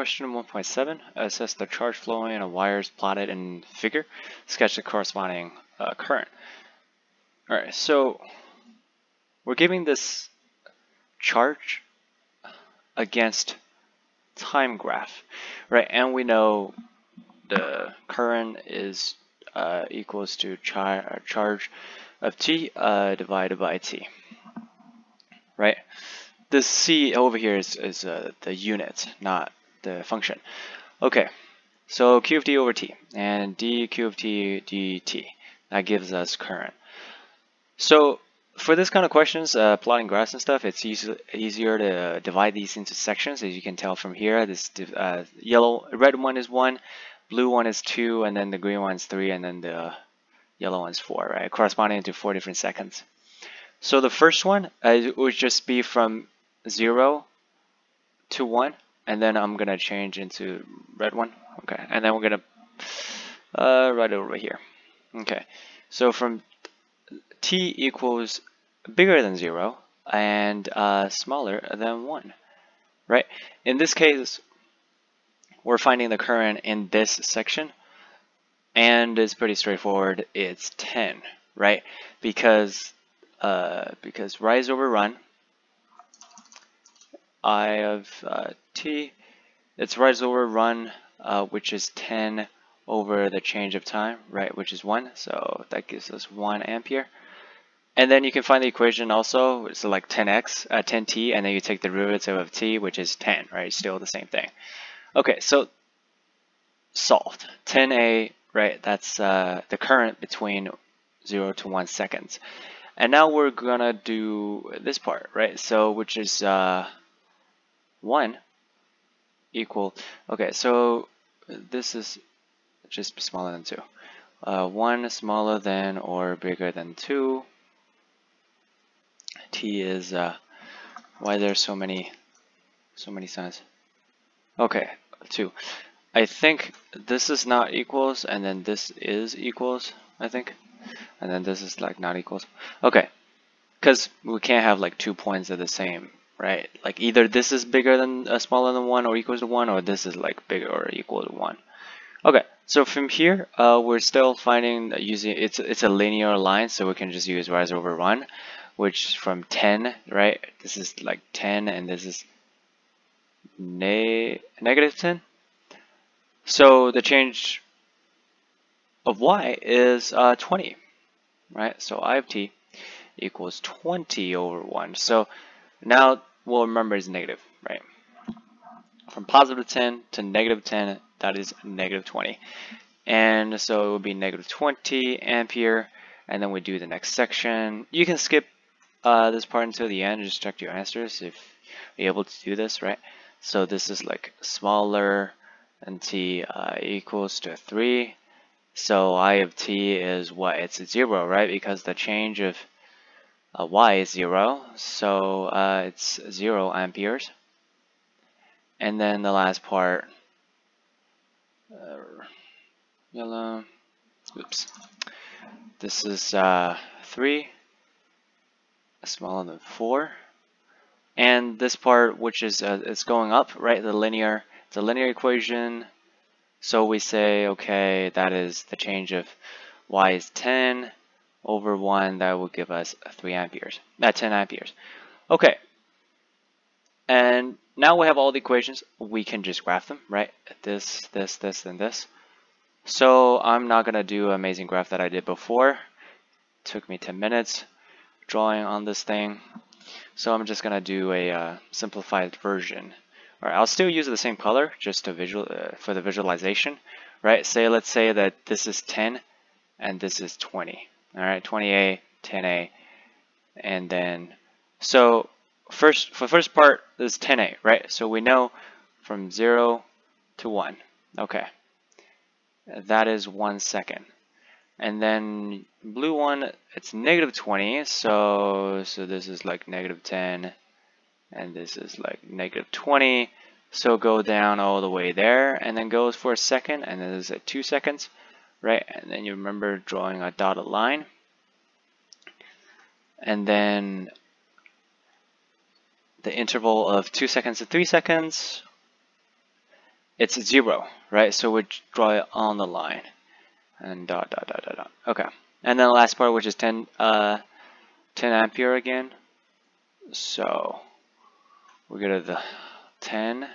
Question 1.7 assess the charge flowing on wires plotted in figure. Sketch the corresponding current. All right, so we're giving this charge against time graph, right? And we know the current is equals to charge of t divided by t, right? This c over here is the unit, not the function. Okay, so q of t over t and dq of t dt, that gives us current. So for this kind of questions, plotting graphs and stuff, it's easier to divide these into sections. As you can tell from here, this red one is 1, blue one is 2, and then the green one is 3, and then the yellow one's 4, right? Corresponding to 4 different seconds. So the first one would just be from 0 to 1, and then I'm gonna change into red one. Okay, and then we're gonna write it over here. Okay, so from t equals bigger than 0 and smaller than 1, right? In this case, we're finding the current in this section, and it's pretty straightforward. It's 10, right? Because rise over run, I of t, it's rise over run, which is 10 over the change of time, right, which is 1, so that gives us 1 ampere. And then you can find the equation also, it's like 10t, and then you take the derivative of t, which is 10, right, still the same thing. Okay, so solved. 10a, right, that's the current between 0 to 1 seconds. And now we're gonna do this part, right, so which is 1 equal, okay, so this is just smaller than 2. 1 smaller than or bigger than 2. T is why there's so many signs. Okay, 2. I think this is not equals, and then this is equals, I think. And then this is like not equals. Okay. Cuz we can't have like two points that are the same, right? Like either this is bigger than smaller than 1 or equals to 1, or this is like bigger or equal to 1. Okay, so from here, we're still finding using it's a linear line, so we can just use rise over run, which from 10, right? This is like 10, and this is negative 10. So the change of y is 20, right? So I of t equals 20 over 1. So now we'll remember it's negative, right? From positive 10 to negative 10, that is negative 20. And so it would be negative 20 ampere. And then we do the next section. You can skip this part until the end and just check your answers if you're able to do this, right? So this is like smaller than t equals to 3. So I of t is what? It's 0, right? Because the change of y is 0. So it's 0 amperes. And then the last part, yellow, oops, this is 3, smaller than 4, and this part, which is it's going up, right? The linear equation. So we say, okay, that is the change of y is 10 over 1. That will give us 10 amperes. Okay. And now we have all the equations, we can just graph them, right? This, and this. So I'm not gonna do an amazing graph that I did before. It took me 10 minutes drawing on this thing. So I'm just gonna do a simplified version. All right, I'll still use the same color just to for the visualization, right? Let's say that this is 10 and this is 20. All right, 20a, 10a, and then so. For first part is 10a, right? So we know from 0 to 1. Okay, that is 1 second. And then blue one, it's negative 20. So this is like negative 10, and this is like negative 20. So go down all the way there, and then goes for a second, and then this is at 2 seconds, right? And then you remember drawing a dotted line, and then the interval of 2 seconds to 3 seconds, it's 0, right? So we draw it on the line and dot, dot, dot, dot, dot. Okay. And then the last part, which is 10 ampere again. So we go to the 10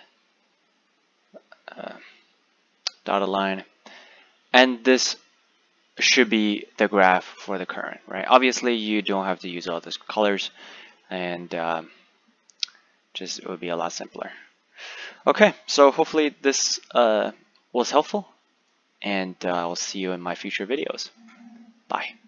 dotted line, and this should be the graph for the current, right? Obviously you don't have to use all those colors, and just it would be a lot simpler. Okay, so hopefully this was helpful, and I'll see you in my future videos. Bye.